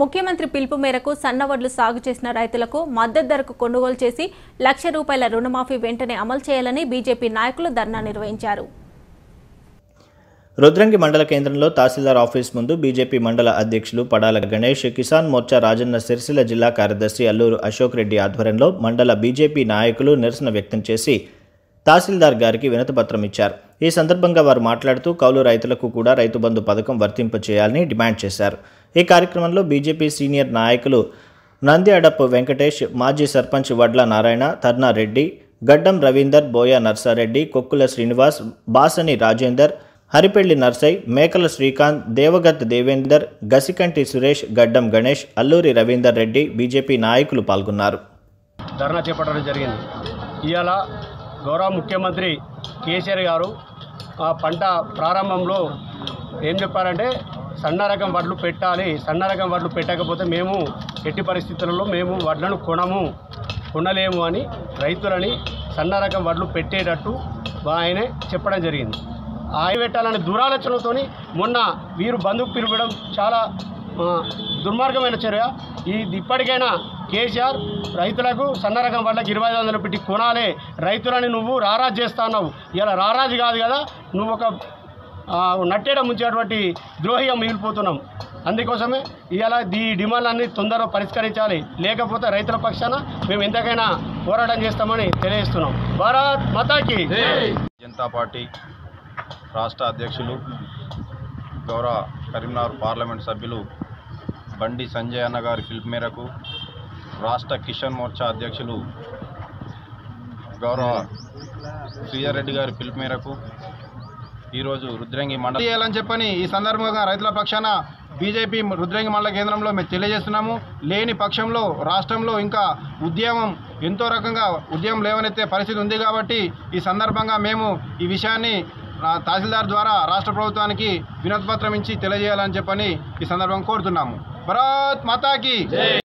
ముఖ్యమంత్రి పిలుపు మేరకు సన్నవడ్లు సాగు చేసిన రైతులకు మద్దతు ధరకు కొనుగోలు చేసి 1,00,000 రూపాయల రుణమాఫీ వెంటనే అమలు చేయాలని బీజేపీ నాయకులు ధర్నా నిర్వహించారు. రుద్రంగి మండల కేంద్రంలో తాసిల్దార్ ఆఫీస్ ముందు బీజేపీ మండల అధ్యక్షులు పడాల గణేష్, కిసాన్ మోర్చా రాజన్న సిరిసిల్ల జిల్లా కార్యదర్శి అల్లూరు అశోక్ రెడ్డి ఆధ్వర్యంలో మండల బీజేపీ నాయకులు నిరసన వ్యక్తం చేసి తహసీల్దార్ గారికి వినతిపత్రం ఇచ్చారు. ఈ సందర్భంగా వారు మాట్లాడుతూ కౌలు రైతులకు కూడా రైతు బంధు పథకం వర్తింపచేయాలని డిమాండ్ చేశారు. ఈ కార్యక్రమంలో బీజేపీ సీనియర్ నాయకులు నంద్యాడపు వెంకటేష్, మాజీ సర్పంచ్ వడ్ల నారాయణ, తర్నారెడ్డి, గడ్డం రవీందర్, బోయ నర్సారెడ్డి, కొక్కుల శ్రీనివాస్, బాసని రాజేందర్, హరిపెళ్లి నర్సయ్య, మేకల శ్రీకాంత్, దేవగత్ దేవేందర్, గసికంటి సురేష్, గడ్డం గణేష్, అల్లూరి రవీందర్ రెడ్డి బీజేపీ నాయకులు పాల్గొన్నారు. ధర్నా చేపట్టడం జరిగింది. ఇలా గౌరవ ముఖ్యమంత్రి కేసీఆర్ గారు ఆ పంట ప్రారంభంలో ఏం చెప్పారంటే సన్న రకం వడ్లు పెట్టాలి, సన్న రకం వడ్లు పెట్టకపోతే మేము ఎట్టి పరిస్థితులలో మేము వడ్లను కొనలేము అని రైతులని సన్న రకం వడ్లు పెట్టేటట్టు ఆయనే చెప్పడం జరిగింది. ఆయన పెట్టాలనే దురాలోచనతో మొన్న వీరు బంధుకు పిలవడం చాలా దుర్మార్గమైన చర్య. ఇది ఇప్పటికైనా కేసీఆర్ రైతులకు సన్న రకం వడ్లకు 2,500 పెట్టి కొనాలి, రైతులని నువ్వు రారాజు చేస్తున్నావు. ఇలా రారాజు కాదు కదా, నువ్వు ఒక నట్టేడ ముంచేటువంటి ద్రోహిగా మిగిలిపోతున్నాం. అందుకోసమే ఇలా ఈ డిమాండ్లన్నీ తొందరగా పరిష్కరించాలి, లేకపోతే రైతుల పక్షాన మేము ఎంతకైనా పోరాటం చేస్తామని తెలియజేస్తున్నాం. భారత్ మాతాకి జనతా పార్టీ రాష్ట్ర అధ్యక్షులు గౌరవ కరీంనగర్ పార్లమెంట్ సభ్యులు బండి సంజయ్ అన్న గారి పిలుపు మేరకు రాష్ట్ర కిసాన్ మోర్చా అధ్యక్షులు గౌరవ శ్రీధర్రెడ్డి గారి పిలుపు మేరకు ఈరోజు రుద్రంగి మండలం చేయాలని చెప్పని ఈ సందర్భంగా రైతుల పక్షాన బీజేపీ రుద్రంగి మండల కేంద్రంలో మేము తెలియజేస్తున్నాము. లేని పక్షంలో రాష్ట్రంలో ఇంకా ఉద్యమం ఎంతో రకంగా ఉద్యమం లేవనెత్తే పరిస్థితి ఉంది. కాబట్టి ఈ సందర్భంగా మేము ఈ విషయాన్ని తహసీల్దార్ ద్వారా రాష్ట్ర ప్రభుత్వానికి వినతిపత్రం ఇచ్చి తెలియజేయాలని చెప్పని ఈ సందర్భంగా కోరుతున్నాము. భారత్ మాతాకి.